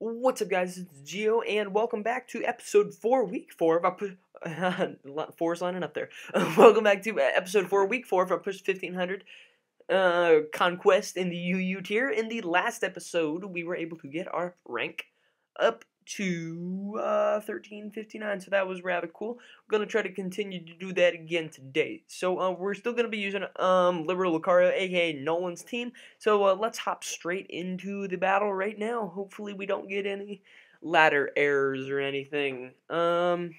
What's up, guys? It's Geo, and welcome back to episode 4, week 4 of our... 4's lining up there. Welcome back to episode 4, week 4 of our Push 1500 conquest in the UU tier. In the last episode, we were able to get our rank up to 1359, so that was rather cool. We're going to try to continue to do that again today. So we're still going to be using Liberal Lucario, aka Nolan's team. So let's hop straight into the battle right now. Hopefully we don't get any ladder errors or anything. Come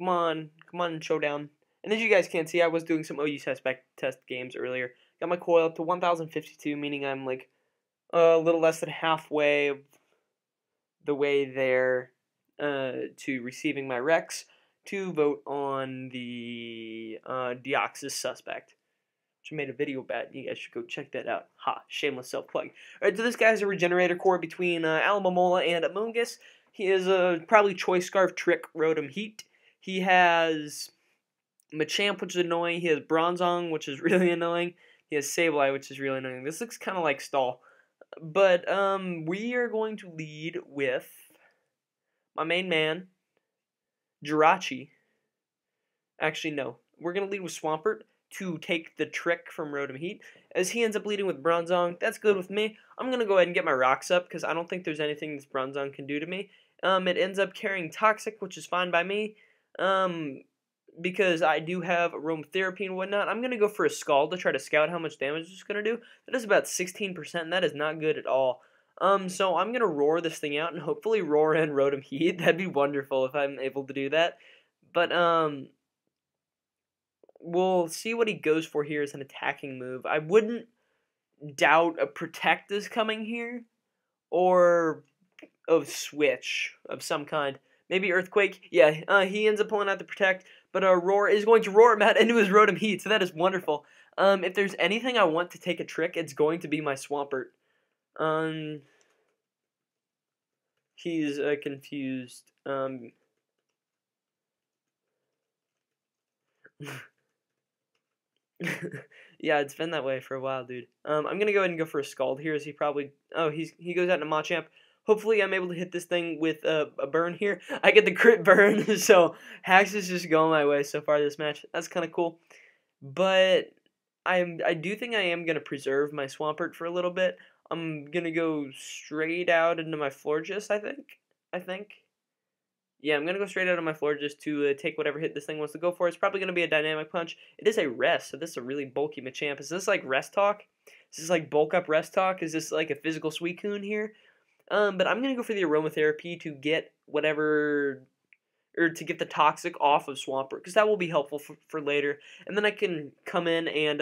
on, showdown. And as you guys can see, I was doing some OU test games earlier. Got my coil up to 1052, meaning I'm like a little less than halfway of the way there to receiving my Rex to vote on the Deoxys suspect, which I made a video about. You guys should go check that out. Ha, shameless self-plug. Alright, so this guy's a regenerator core between Alomomola and Amoonguss. He is probably Choice Scarf, Trick, Rotom Heat. He has Machamp, which is annoying. He has Bronzong, which is really annoying. He has Sableye, which is really annoying. This looks kind of like Stall. But we are going to lead with my main man, Jirachi. Actually, no. We're going to lead with Swampert to take the trick from Rotom Heat. As he ends up leading with Bronzong, that's good with me. I'm going to go ahead and get my rocks up because I don't think there's anything this Bronzong can do to me. It ends up carrying Toxic, which is fine by me because I do have aromatherapy and whatnot. I'm going to go for a Scald to try to scout how much damage it's going to do. That is about 16%, and that is not good at all. So I'm going to Roar this thing out and hopefully Roar in Rotom Heat. That'd be wonderful if I'm able to do that. But we'll see what he goes for here as an attacking move. I wouldn't doubt a Protect is coming here or a Switch of some kind. Maybe Earthquake. Yeah, he ends up pulling out the Protect. But Roar is going to Roar him out into his Rotom Heat, so that is wonderful. If there's anything I want to take a trick, it's going to be my Swampert. He's confused. Yeah, it's been that way for a while, dude. I'm going to go ahead and go for a Scald here, as he probably... Oh, he goes out into Machamp. Hopefully I'm able to hit this thing with a burn here. I get the crit burn, so Hax is just going my way so far this match. That's kind of cool. But I do think I am going to preserve my Swampert for a little bit. I'm going to go straight out into my Florges, I think. Yeah, I'm going to go straight out of my Florges to take whatever hit this thing wants to go for. It's probably going to be a Dynamic Punch. It is a Rest, so this is a really bulky Machamp. Is this like Rest Talk? Is this like Bulk Up Rest Talk? Is this like a Physical Suicune here? But I'm going to go for the Aromatherapy to get whatever, or to get the Toxic off of Swampert, because that will be helpful for later. And then I can come in and,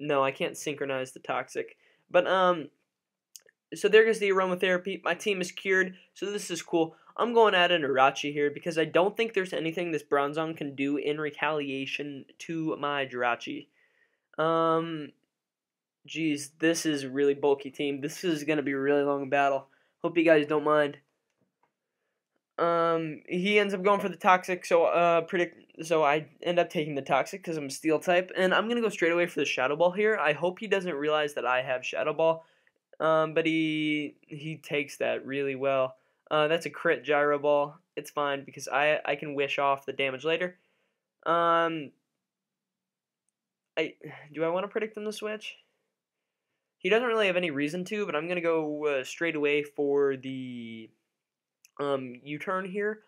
no, I can't synchronize the Toxic. But, so there goes the Aromatherapy. My team is cured, so this is cool. I'm going at an Jirachi here, because I don't think there's anything this Bronzong can do in retaliation to my Jirachi. Jeez, this is a really bulky team. This is going to be a really long battle. Hope you guys don't mind. He ends up going for the Toxic, so so I end up taking the Toxic because I'm Steel type, and I'm going to go straight away for the Shadow Ball here. I hope he doesn't realize that I have Shadow Ball, but he takes that really well. That's a crit Gyro Ball. It's fine because I can wish off the damage later. Do I want to predict him to switch? He doesn't really have any reason to, but I'm going to go straight away for the U-turn here,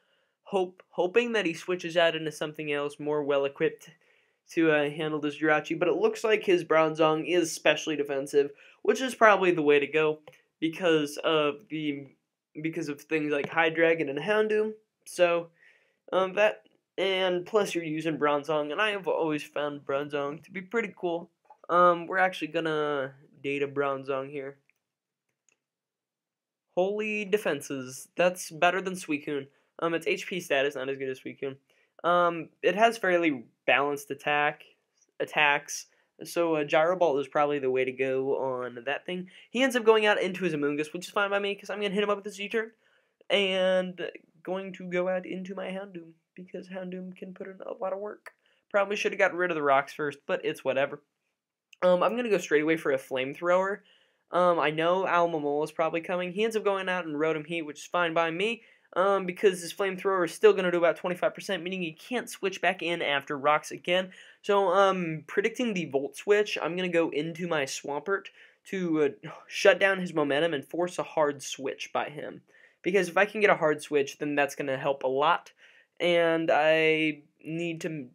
hoping that he switches out into something else more well-equipped to handle this Jirachi. But it looks like his Bronzong is specially defensive, which is probably the way to go because of things like Hydreigon and Houndoom. So that, and plus you're using Bronzong, and I have always found Bronzong to be pretty cool. We're actually going to data Bronzong here. Holy defenses. That's better than Suicune. Its HP stat is not as good as Suicune. It has fairly balanced attacks. So Gyro Ball is probably the way to go on that thing. He ends up going out into his Amoonguss, which is fine by me because I'm going to hit him up with his U-turn. and going to go out into my Houndoom, because Houndoom can put in a lot of work. Probably should have gotten rid of the rocks first, but it's whatever. I'm going to go straight away for a Flamethrower. I know Alomomola is probably coming. He ends up going out in Rotom Heat, which is fine by me, because his Flamethrower is still going to do about 25%, meaning you can't switch back in after rocks again. So, predicting the Volt Switch, I'm going to go into my Swampert to shut down his momentum and force a hard switch by him. Because if I can get a hard switch, then that's going to help a lot, and I need to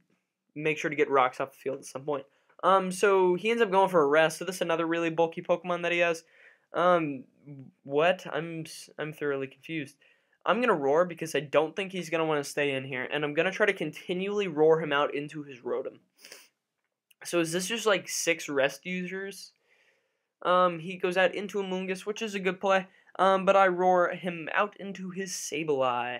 make sure to get rocks off the field at some point. So he ends up going for a rest, so this is another really bulky Pokemon that he has. What? I'm thoroughly confused. I'm going to Roar because I don't think he's going to want to stay in here, and I'm going to try to continually Roar him out into his Rotom. So is this just like 6 rest users? He goes out into Amoonguss, which is a good play, but I Roar him out into his Sableye.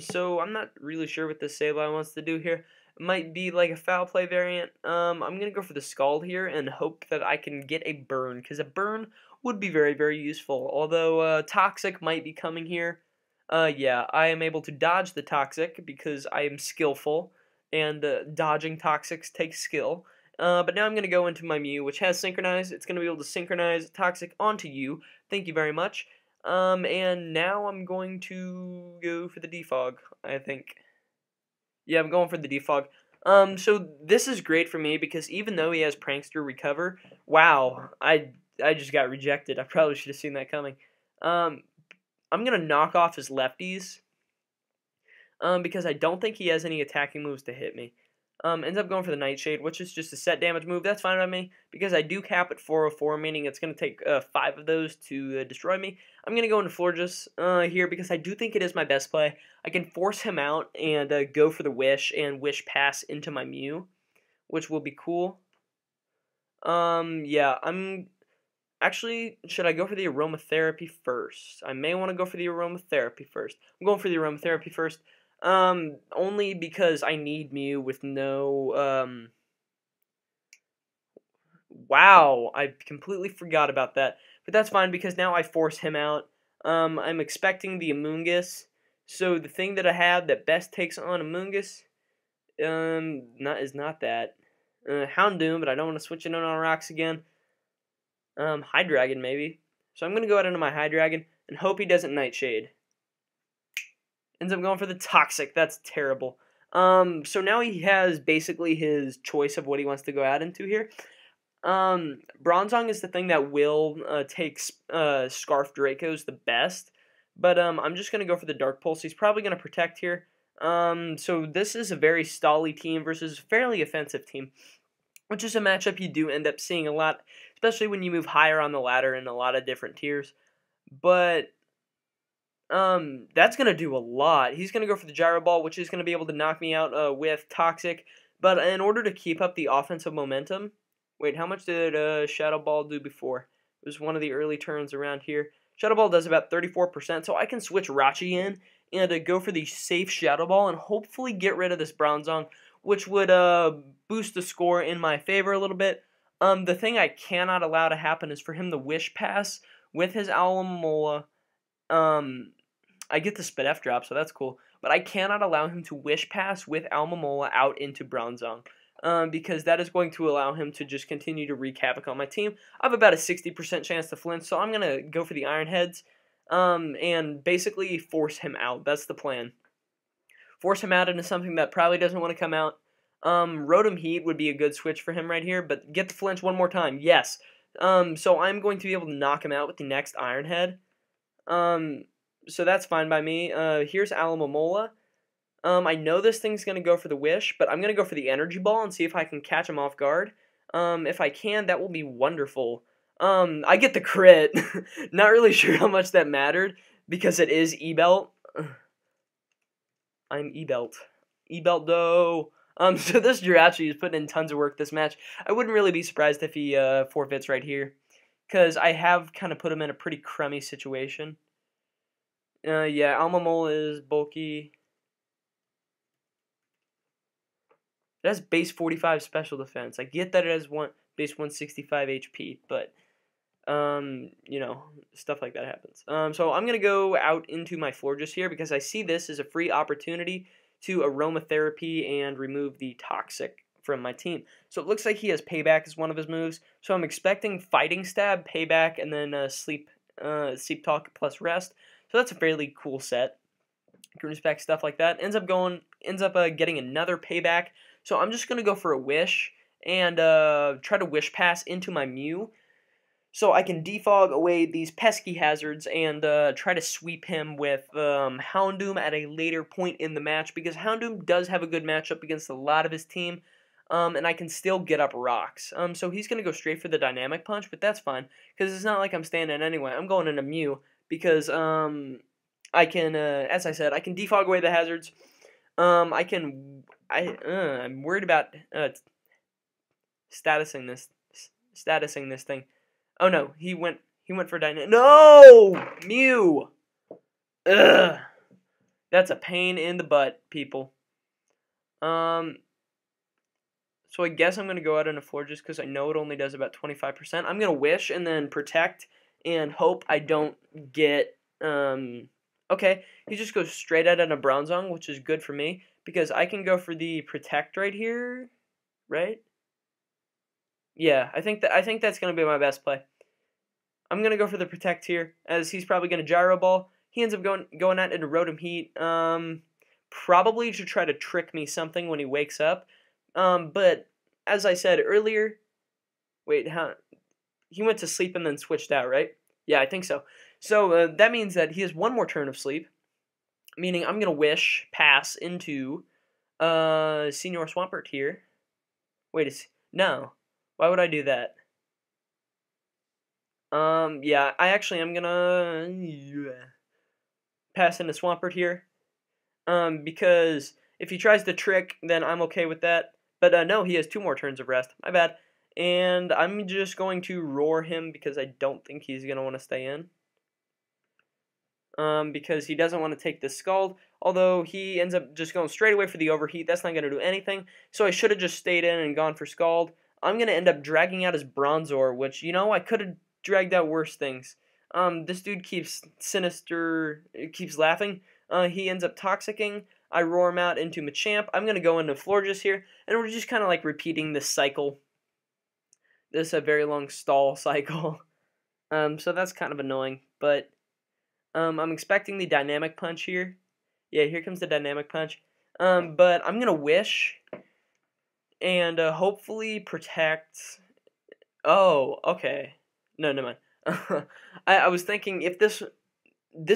So I'm not really sure what this Sableye wants to do here. It might be like a foul play variant. I'm going to go for the Scald here and hope that I can get a burn, because a burn would be very, very useful. Although Toxic might be coming here. Yeah, I am able to dodge the Toxic because I am skillful, and dodging Toxics takes skill. But now I'm going to go into my Mew, which has Synchronize. It's going to be able to synchronize Toxic onto you. Thank you very much. And now I'm going to go for the Defog, I think. Yeah, I'm going for the Defog. So this is great for me because even though he has Prankster Recover, wow, I just got rejected. I probably should have seen that coming. I'm going to knock off his lefties because I don't think he has any attacking moves to hit me. Ends up going for the Nightshade, which is just a set damage move. That's fine by me, because I do cap at 404, meaning it's going to take 5 of those to destroy me. I'm going to go into Florges here, because I do think it is my best play. I can force him out and go for the Wish, and Wish Pass into my Mew, which will be cool. Yeah, I'm... Actually, should I go for the Aromatherapy first? I may want to go for the Aromatherapy first. I'm going for the Aromatherapy first. Only because I need Mew with no, wow, I completely forgot about that, but that's fine because now I force him out. I'm expecting the Amoonguss, so the thing that I have that best takes on Amoonguss, is not that, Houndoom, but I don't want to switch it on rocks again, Hydreigon maybe, so I'm gonna go out into my Hydreigon and hope he doesn't Nightshade. Ends up going for the Toxic. That's terrible. So now he has basically his choice of what he wants to go out into here. Bronzong is the thing that will take Scarf Dracos the best. But I'm just going to go for the Dark Pulse. He's probably going to protect here. So this is a very stally team versus a fairly offensive team, which is a matchup you do end up seeing a lot, especially when you move higher on the ladder in a lot of different tiers. But... that's going to do a lot. He's going to go for the Gyro Ball, which is going to be able to knock me out with Toxic. But in order to keep up the offensive momentum... Wait, how much did Shadow Ball do before? It was one of the early turns around here. Shadow Ball does about 34%, so I can switch Jirachi in and go for the safe Shadow Ball and hopefully get rid of this Bronzong, which would boost the score in my favor a little bit. The thing I cannot allow to happen is for him to Wish Pass with his Alomomola. I get the Spidef drop, so that's cool. But I cannot allow him to Wish Pass with Alomomola out into Bronzong, because that is going to allow him to just continue to wreak havoc on my team. I have about a 60% chance to flinch, so I'm going to go for the Iron Heads and basically force him out. That's the plan. Force him out into something that probably doesn't want to come out. Rotom Heat would be a good switch for him right here, but get the flinch one more time. Yes. So I'm going to be able to knock him out with the next Iron Head. So that's fine by me. Here's Alomomola. I know this thing's going to go for the Wish, but I'm going to go for the Energy Ball and see if I can catch him off guard. If I can, that will be wonderful. I get the crit. Not really sure how much that mattered, because it is E-Belt. I'm E-Belt. E-Belt, though. So this Jirachi is putting in tons of work this match. I wouldn't really be surprised if he forfeits right here, because I have kind of put him in a pretty crummy situation. Yeah, Alomomola is bulky. It has base 45 special defense. I get that it has base 165 HP, but You know, stuff like that happens. So I'm going to go out into my Florges here because I see this as a free opportunity to aromatherapy and remove the toxic from my team. So it looks like he has Payback as one of his moves. So I'm expecting Fighting Stab, Payback, and then Sleep Talk plus Rest. So that's a fairly cool set. You can respect stuff like that. Ends up getting another Payback. So I'm just going to go for a Wish and try to Wish Pass into my Mew, so I can defog away these pesky hazards and try to sweep him with Houndoom at a later point in the match, because Houndoom does have a good matchup against a lot of his team, and I can still get up rocks. So he's going to go straight for the Dynamic Punch, but that's fine, because it's not like I'm standing anyway. I'm going into Mew, because I can, as I said, I can defog away the hazards. I'm worried about statusing this thing. Oh no, he went for dynamic. No! Mew! Ugh. That's a pain in the butt, people. So I guess I'm gonna go out into Forges because I know it only does about 25%. I'm gonna Wish and then Protect and hope I don't get okay. He just goes straight out into Bronzong, which is good for me because I can go for the Protect right here, right? Yeah, I think that's going to be my best play. I'm going to go for the Protect here, as he's probably going to Gyro Ball. He ends up going out into Rotom Heat, probably to try to trick me something when he wakes up. But, as I said earlier, wait, how? He went to sleep and then switched out, right? Yeah, I think so. So, that means that he has one more turn of sleep, meaning I'm going to Wish Pass into Senior Swampert here. Wait, no. Why would I do that? Yeah, I actually am gonna pass into Swampert here. Because if he tries to trick, then I'm okay with that. But no, he has two more turns of rest. My bad. And I'm just going to Roar him because I don't think he's gonna want to stay in. Because he doesn't want to take this Scald, although he ends up just going straight away for the Overheat. That's not gonna do anything. So I should have just stayed in and gone for Scald. I'm going to end up dragging out his Bronzor, which, you know, I could have dragged out worse things. This dude keeps laughing. He ends up toxicking. I Roar him out into Machamp. I'm going to go into Florges here, and we're just kind of like repeating this cycle. This is a very long stall cycle. So that's kind of annoying, but I'm expecting the Dynamic Punch here. Yeah, here comes the Dynamic Punch. But I'm going to Wish and hopefully Protect. Oh, okay. No, never mind. I was thinking if this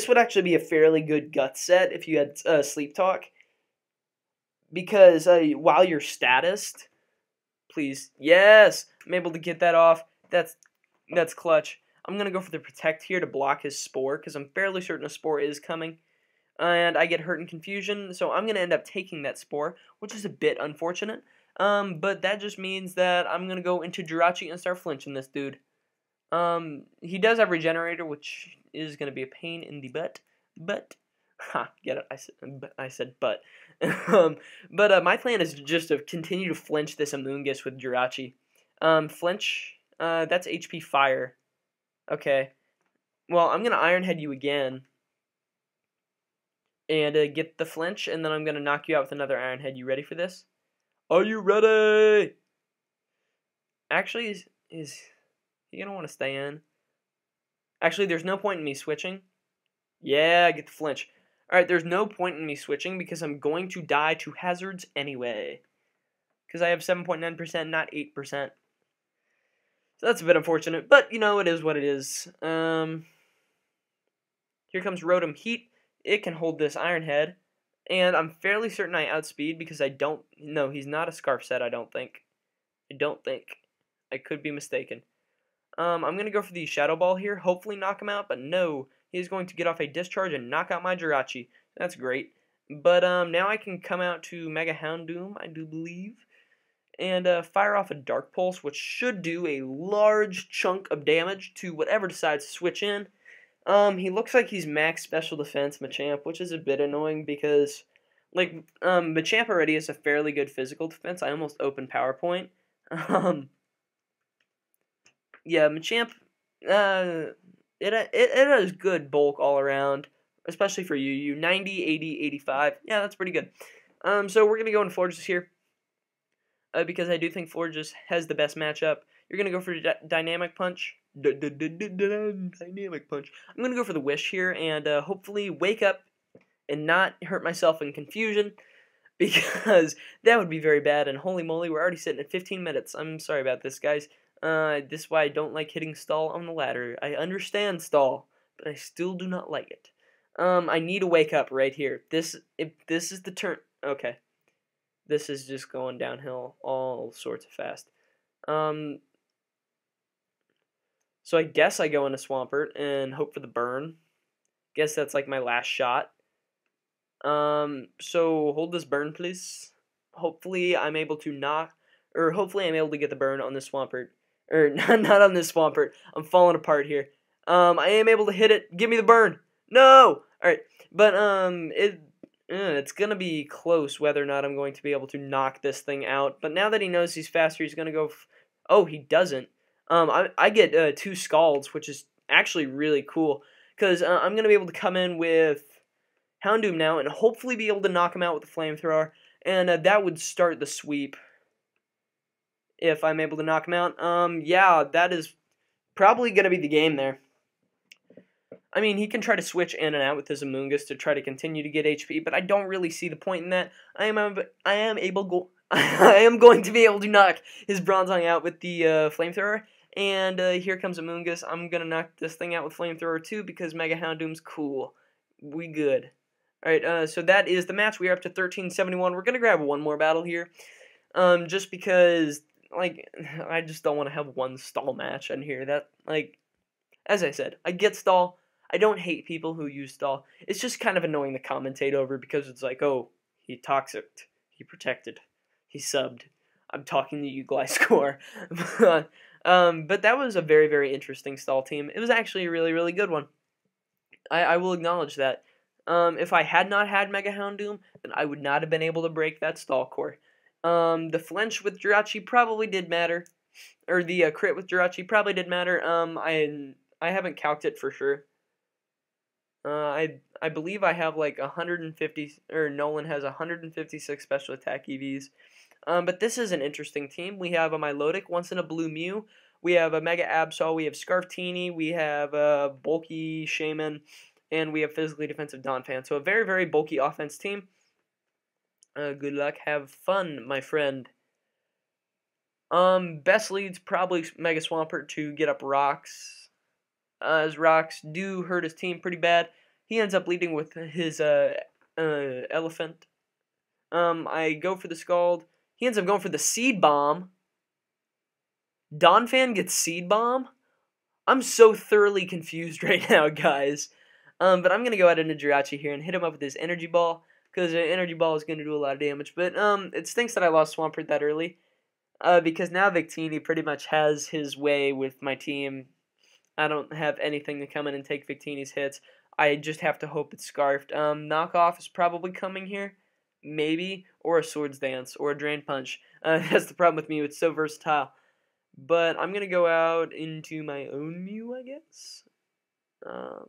would actually be a fairly good gut set if you had Sleep Talk, because while you're statused, please, yes, I'm able to get that off. That's clutch. I'm gonna go for the Protect here to block his Spore because I'm fairly certain a Spore is coming. And I get Hurt and Confusion, so I'm gonna end up taking that Spore, which is a bit unfortunate. But that just means that I'm going to go into Jirachi and start flinching this dude. He does have Regenerator, which is going to be a pain in the butt. But, ha, get it, I said but. My plan is just to continue to flinch this Amoonguss with Jirachi. Flinch, that's HP Fire. Okay. Well, I'm going to Iron Head you again. And get the flinch, and then I'm going to knock you out with another Iron Head. You ready for this? Are you ready? Actually, is he going to want to stay in? Actually, there's no point in me switching. Yeah, I get the flinch. Alright, there's no point in me switching because I'm going to die to hazards anyway. Because I have 7.9%, not 8%. So that's a bit unfortunate, but, you know, it is what it is. Here comes Rotom Heat. It can hold this Iron Head. And I'm fairly certain I outspeed because I don't... No, he's not a Scarf set, I don't think. I could be mistaken. I'm going to go for the Shadow Ball here. Hopefully knock him out, but no. He's going to get off a Discharge and knock out my Jirachi. That's great. But now I can come out to Mega Houndoom, I do believe. And fire off a Dark Pulse, which should do a large chunk of damage to whatever decides to switch in. He looks like he's max special defense Machamp, which is a bit annoying because, like, Machamp already has a fairly good physical defense. I almost opened PowerPoint. Yeah, Machamp It has good bulk all around, especially for UU. 90, 80, 85. Yeah, that's pretty good. So we're going to go into Florges here because I do think Florges has the best matchup. You're going to go for Dynamic Punch. Dynamic Punch. I'm going to go for the Wish here and hopefully wake up and not hurt myself in confusion, because that would be very bad. And holy moly, we're already sitting at 15 minutes. I'm sorry about this, guys. This is why I don't like hitting stall on the ladder. I understand stall, but I still do not like it. I need to wake up right here. This is the turn. Okay. This is just going downhill all sorts of fast. So I guess I go into Swampert and hope for the burn. Guess that's like my last shot. So hold this burn, please. Hopefully I'm able to knock, or hopefully I'm able to get the burn on this Swampert. Or not on this Swampert. I'm falling apart here. I am able to hit it. Give me the burn. No. All right. But it's gonna be close whether or not I'm going to be able to knock this thing out. But now that he knows he's faster, he's gonna go. Oh, he doesn't. I get 2 Scalds, which is actually really cool, because I'm going to be able to come in with Houndoom now and hopefully be able to knock him out with the Flamethrower, and that would start the sweep if I'm able to knock him out. Yeah, that is probably going to be the game there. I mean, he can try to switch in and out with his Amoonguss to try to continue to get HP, but I don't really see the point in that. I am going to be able to knock his Bronzong out with the Flamethrower. And here comes Amoonguss. I'm going to knock this thing out with Flamethrower too, because Mega Houndoom's cool. We good. Alright, so that is the match. We are up to 1371. We're going to grab one more battle here. Just because, like, I just don't want to have one stall match in here. That, like, as I said, I get stall. I don't hate people who use stall. It's just kind of annoying to commentate over, because it's like, oh, he toxic. He protected. He subbed. I'm talking to you, Gliscor. But that was a very, very interesting stall team. It was actually a really, really good one. I will acknowledge that. If I had not had Mega Houndoom, then I would not have been able to break that stall core. The flinch with Jirachi probably did matter. Or the crit with Jirachi probably did matter. I haven't calced it for sure. I believe I have like 150, or Nolan has 156 special attack EVs. But this is an interesting team. We have a Milotic, once in a blue Mew. We have a Mega Absol. We have Scarftini. We have a bulky Shaymin. And we have physically defensive Donphan. So a very, very bulky offense team. Good luck. Have fun, my friend. Best leads, probably Mega Swampert to get up rocks. As rocks do hurt his team pretty bad. He ends up leading with his elephant. I go for the Scald. He ends up going for the Seed Bomb. Donphan gets Seed Bomb? I'm so thoroughly confused right now, guys. But I'm going to go out into Jirachi here and hit him up with his Energy Ball, because an Energy Ball is going to do a lot of damage. But it stinks that I lost Swampert that early, because now Victini pretty much has his way with my team. I don't have anything to come in and take Victini's hits. I just have to hope it's Scarfed. Knockoff is probably coming here. Maybe. Or a Swords Dance. Or a Drain Punch. That's the problem with Mew. It's so versatile. But I'm going to go out into my own Mew, I guess. I'm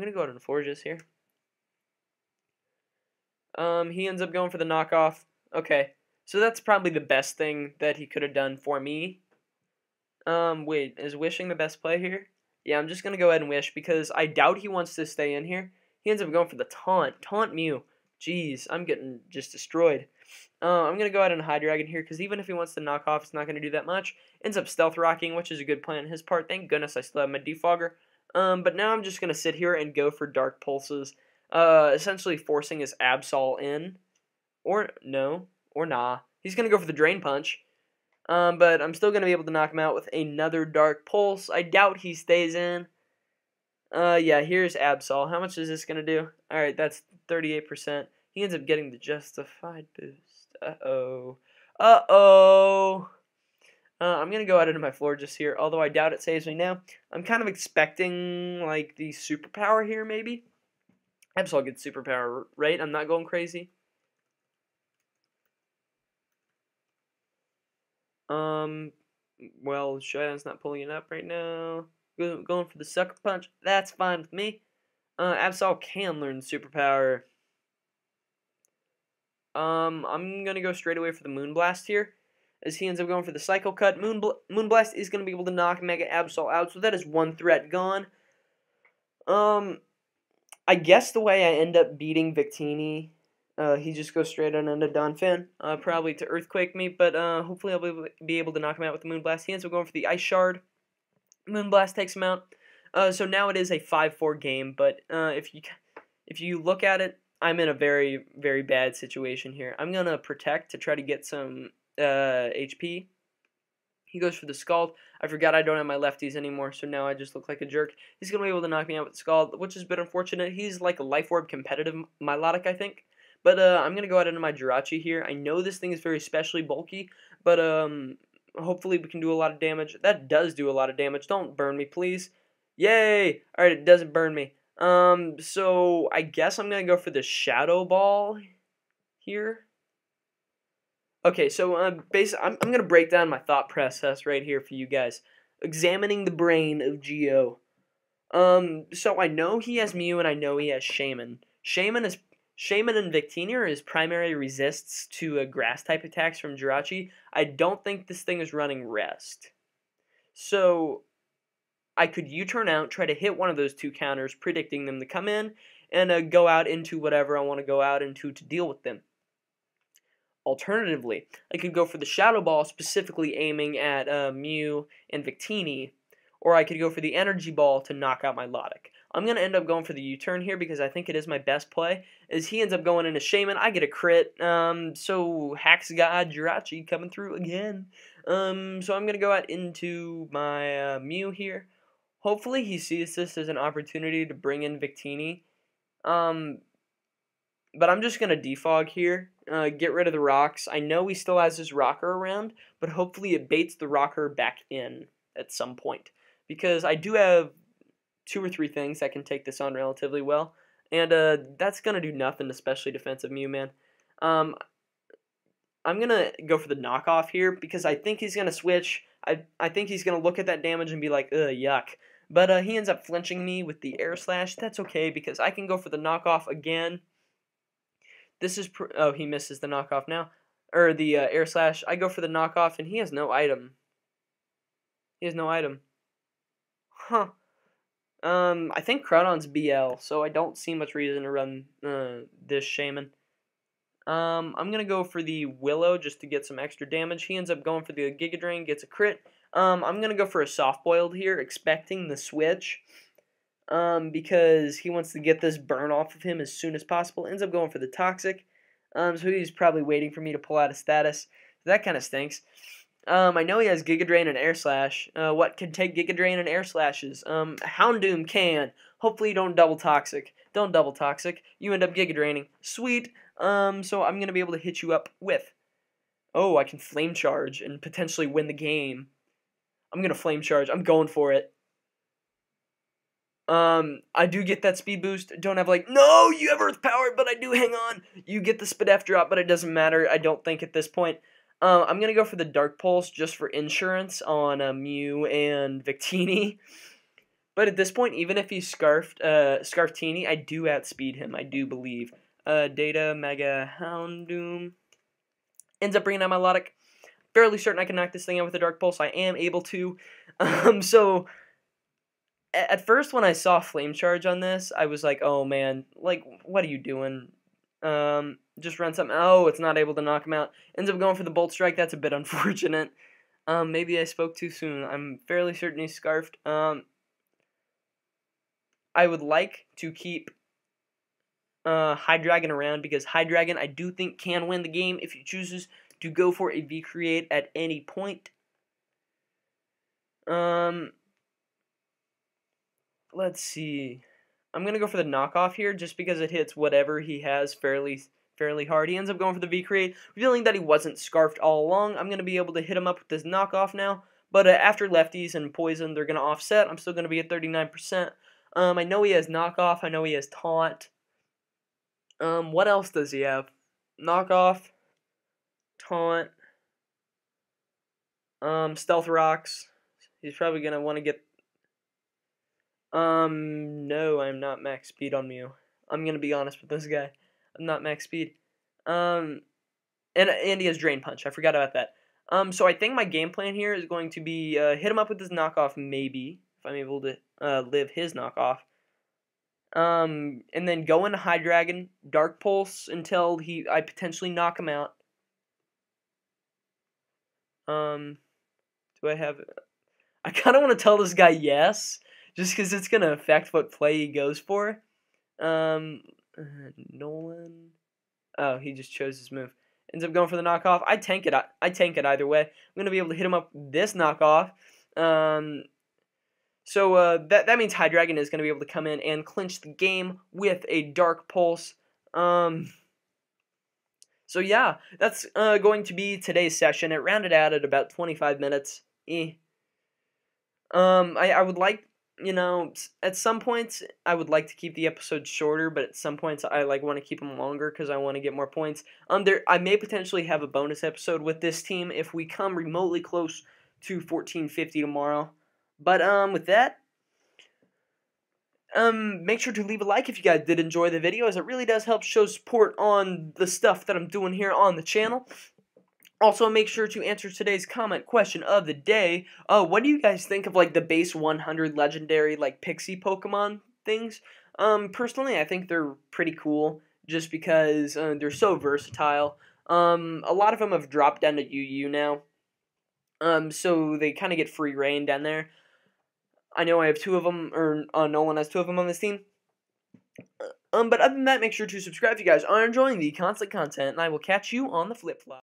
going to go out into Forretress here. He ends up going for the knockoff. Okay. So that's probably the best thing that he could have done for me. Wait, is wishing the best play here? Yeah, I'm just going to go ahead and wish, because I doubt he wants to stay in here. He ends up going for the taunt. Taunt Mew. Jeez, I'm getting just destroyed. I'm going to go out and Hydreigon here, because even if he wants to knock off, it's not going to do that much. Ends up stealth rocking, which is a good plan on his part. Thank goodness I still have my defogger. But now I'm just going to sit here and go for Dark Pulses, essentially forcing his Absol in. Or no, or nah. He's going to go for the Drain Punch. But I'm still going to be able to knock him out with another Dark Pulse. I doubt he stays in. Yeah, here's Absol. How much is this going to do? Alright, that's 38%. He ends up getting the Justified boost. Uh-oh. Uh-oh. I'm going to go out into my Florges here, although I doubt it saves me now. I'm kind of expecting, like, the Superpower here, maybe. Absol gets Superpower, right? I'm not going crazy. Well, Showdown's not pulling it up right now. going for the Sucker Punch. That's fine with me. Absol can learn Superpower. I'm going to go straight away for the Moonblast here, as he ends up going for the Cycle Cut. Moonblast is going to be able to knock Mega Absol out, so that is one threat gone. I guess the way I end up beating Victini, he just goes straight on into Donphan, probably to Earthquake me, but hopefully I'll be able to knock him out with the Moonblast. He ends up going for the Ice Shard. Moonblast takes him out. So now it is a 5-4 game, but if you look at it, I'm in a very, very bad situation here. I'm going to protect to try to get some HP. He goes for the Scald. I forgot I don't have my lefties anymore, so now I just look like a jerk. He's going to be able to knock me out with Scald, which is a bit unfortunate. He's like a Life Orb competitive Milotic, I think. But I'm going to go out into my Jirachi here. I know this thing is very specially bulky, but hopefully we can do a lot of damage. That does do a lot of damage. Don't burn me, please. Yay! Alright, it doesn't burn me. So I guess I'm going to go for the Shadow Ball here. Okay, so basically, I'm going to break down my thought process right here for you guys. Examining the brain of Geo. So I know he has Mew and I know he has Shaymin. Shaymin and Victini are his primary resists to Grass-type attacks from Jirachi. I don't think this thing is running Rest. So I could U-turn out, try to hit one of those two counters, predicting them to come in, and go out into whatever I want to go out into to deal with them. Alternatively, I could go for the Shadow Ball, specifically aiming at Mew and Victini, or I could go for the Energy Ball to knock out Milotic. I'm going to end up going for the U-turn here because I think it is my best play. As he ends up going into Shaymin, I get a crit. So Hacks God Jirachi coming through again. So I'm going to go out into my Mew here. Hopefully he sees this as an opportunity to bring in Victini. But I'm just going to defog here, get rid of the rocks. I know he still has his rocker around, but hopefully it baits the rocker back in at some point. Because I do have two or three things that can take this on relatively well, and that's going to do nothing, especially defensive Mew, man. I'm going to go for the knockoff here, because I think he's going to switch. I think he's going to look at that damage and be like, ugh, yuck. But he ends up flinching me with the Air Slash. That's okay, because I can go for the knockoff again. This is, oh, he misses the knockoff now, or the Air Slash. I go for the knockoff, and he has no item. He has no item. Huh. I think Croton's BL, so I don't see much reason to run this Shaymin. I'm going to go for the Willow just to get some extra damage. He ends up going for the Giga Drain, gets a crit. I'm going to go for a Soft Boiled here, expecting the switch, because he wants to get this burn off of him as soon as possible. Ends up going for the Toxic, so he's probably waiting for me to pull out a status. That kind of stinks. I know he has Giga Drain and Air Slash. What can take Giga Drain and Air Slashes? Houndoom can. Hopefully you don't double Toxic. Don't double Toxic. You end up Giga Draining. Sweet. So I'm going to be able to hit you up with... Oh, I can Flame Charge and potentially win the game. I'm going to Flame Charge. I'm going for it. I do get that speed boost. Don't have like, no, you have Earth Power, but I do hang on. You get the Spadef drop, but it doesn't matter, I don't think, at this point. I'm going to go for the Dark Pulse just for insurance on Mew and Victini. But at this point, even if he's Scarftini, I do outspeed him, I do believe. Data, Mega, Houndoom. Ends up bringing out Milotic. Fairly certain I can knock this thing out with the Dark Pulse. I am able to. So at first when I saw Flame Charge on this, I was like, oh man, like, what are you doing? Just run something. Oh, it's not able to knock him out. Ends up going for the Bolt Strike. That's a bit unfortunate. Maybe I spoke too soon. I'm fairly certain he's scarfed. I would like to keep Hydreigon around because Hydreigon, I do think, can win the game if he chooses to go for a V-Create at any point. Let's see. I'm going to go for the knockoff here just because it hits whatever he has fairly hard. He ends up going for the V-Create, revealing that he wasn't scarfed all along. I'm going to be able to hit him up with this knockoff now. But after lefties and poison, they're going to offset. I'm still going to be at 39%. I know he has knockoff. I know he has taunt. What else does he have? Knockoff, taunt, stealth rocks. He's probably going to want to get No, I'm not max speed on Mew. I'm gonna be honest with this guy. I'm not max speed. And he has Drain Punch. I forgot about that. So I think my game plan here is going to be hit him up with his knockoff, maybe, if I'm able to live his knockoff. And then go into Hydreigon, Dark Pulse until I potentially knock him out. Do I have... I kind of want to tell this guy yes, just because it's going to affect what play he goes for. Nolan... Oh, he just chose his move. Ends up going for the knockoff. I tank it. I tank it either way. I'm going to be able to hit him up with this knockoff. So that means Hydreigon is going to be able to come in and clinch the game with a Dark Pulse. So yeah, that's going to be today's session. It rounded out at about 25 minutes. I would like, you know, at some points I would like to keep the episode shorter, but at some points I want to keep them longer because I want to get more points. I may potentially have a bonus episode with this team if we come remotely close to 1450 tomorrow. But, with that, make sure to leave a like if you guys did enjoy the video, as it really does help show support on the stuff that I'm doing here on the channel. Also, make sure to answer today's comment question of the day. What do you guys think of, the base 100 legendary, pixie Pokemon things? Personally, I think they're pretty cool, just because, they're so versatile. A lot of them have dropped down to UU now. So they kind of get free reign down there. I know I have two of them, or Nolan has two of them on this team. But other than that, make sure to subscribe if you guys are enjoying the constant content, and I will catch you on the flip-flop.